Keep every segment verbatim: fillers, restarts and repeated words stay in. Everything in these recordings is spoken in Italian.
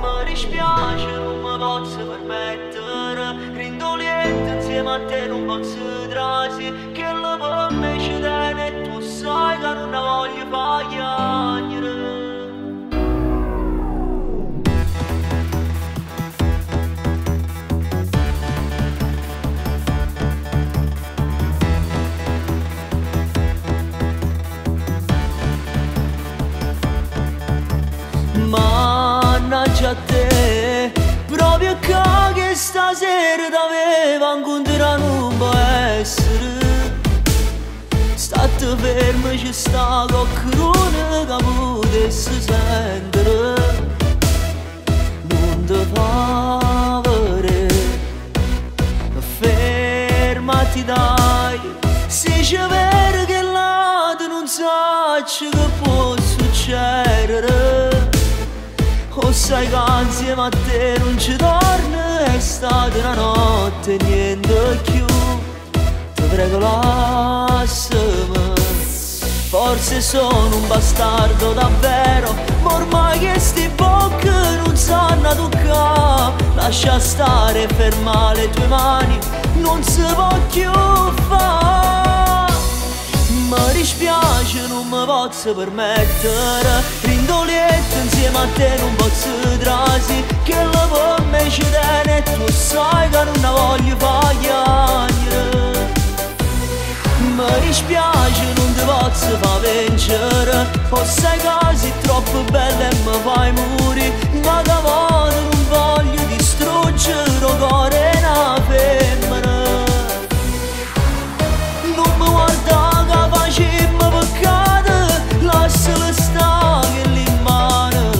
mi dispiace, non mi posso permettere. Grindolietta insieme a te non posso trasi, che la per me ci tiene e tu sai che non la voglio pagliare. Mannaggia a te, proprio qua che stasera t'aveva incontrata non può essere. State fermo, ci sta qualcuno che potesse sentire. Non ti favore, fermati dai, se c'è vero che là tu non sai che può succedere. O sai che insieme a te non ci torno, è stata una notte e niente più. Ti prego lasciami, forse sono un bastardo davvero, ma ormai che sti bocche non sanno toccare. Lascia stare, ferma le tue mani, non si può più fare. Mi dispiace, non mi posso permettere. Rindolietta insieme a te non posso trasi, che la per me ci tiene e tu sai che non la voglio pagliare. Mi dispiace, non ti posso far vincere, o sei casi troppo bella e mi fai muri. Ma d'amore non voglio distruggere il cuore di una femmina. Non mi guarda che facemmo peccato, lasciala stare che lì in mano.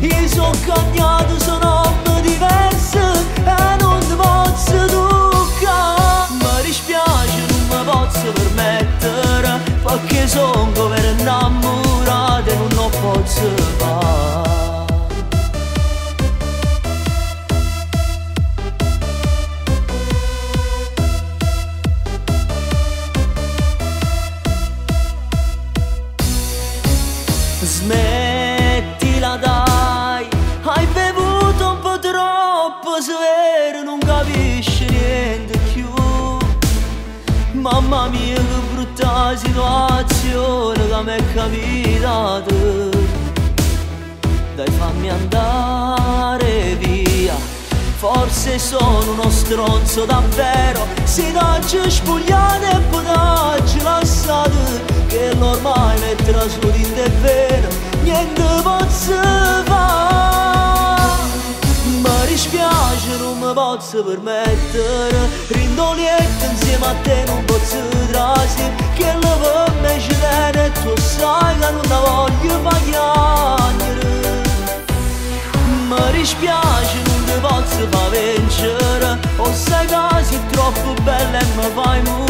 Io sono cagnato, sono nome diverso e non ti posso toccare. Mi dispiace, non mi posso permettere, perché sono come innamorato e non lo posso fare. Smettila dai, hai bevuto un po' troppo, svero non capisci niente più. Mamma mia che brutta situazione che mi è capitata. Dai fammi andare via, forse sono uno stronzo davvero. Se tacci spugliate e potacci lassate, che l'ormai l'è trasluta in te vero, niente posso fare. Mi dispiace, non mi posso permettere. Rindolietta insieme a te non posso trasi, che la per me ci tiene e tu sai che non la voglio pagliare. Mi dispiace, non ti posso far vincere, o sei casi troppo bella e mi fai morire.